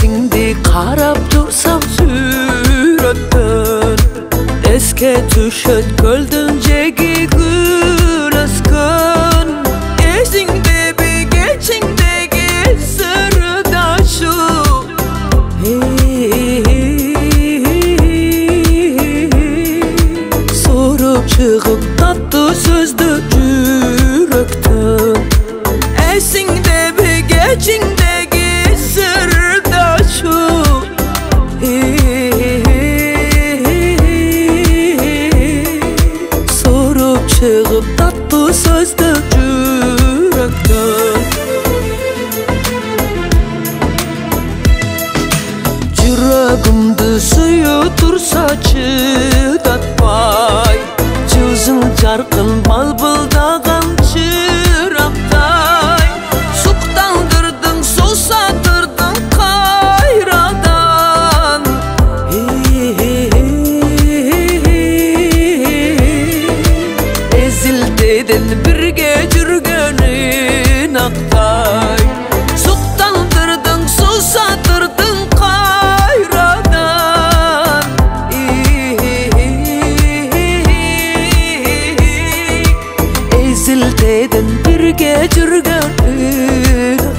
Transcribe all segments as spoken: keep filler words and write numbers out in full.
Şimdi qarab dursam suratdan, eske tuşat ko'ldim jegi gulaskan. Esingdagi kechingdagi sirdoshi. So'rib chiqib tatto so'zdi yurakdan. Esingdagi kechingdagi Çıkıp tatlı sözde yürekten Yüreğimde suyu dursa çıdatmay Cüzün jarkın balbıldağın çıraptay Suktandırdın, susatırdın kayradan hey, hey, hey, hey, hey. Ezildedin birge jürgenin aqtay Suktandırdın, susatırdın kayradan hey, hey, hey, hey, hey. Ezildedin birge jürgenin aqtay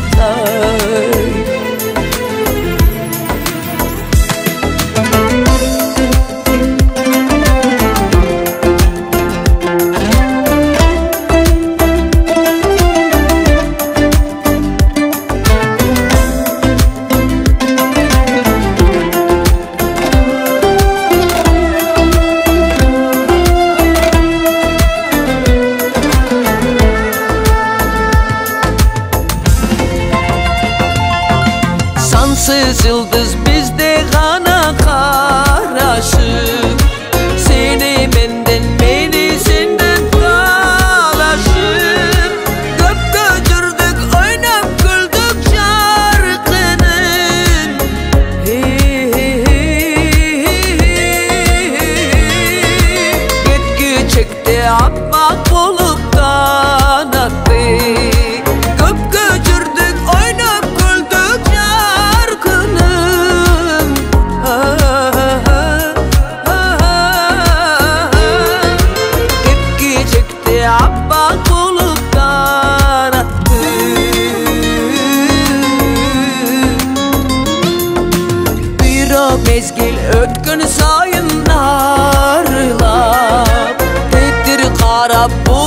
Sensiz yıldız bizde gana karaşı Seni benden beni senden kalaşır Köp götürdük oynap güldük şarkının hey, hey, hey, hey, hey. Gitki çekti atmak bulup kanattı Mezgil ötkün sayın narla Tektir karab bu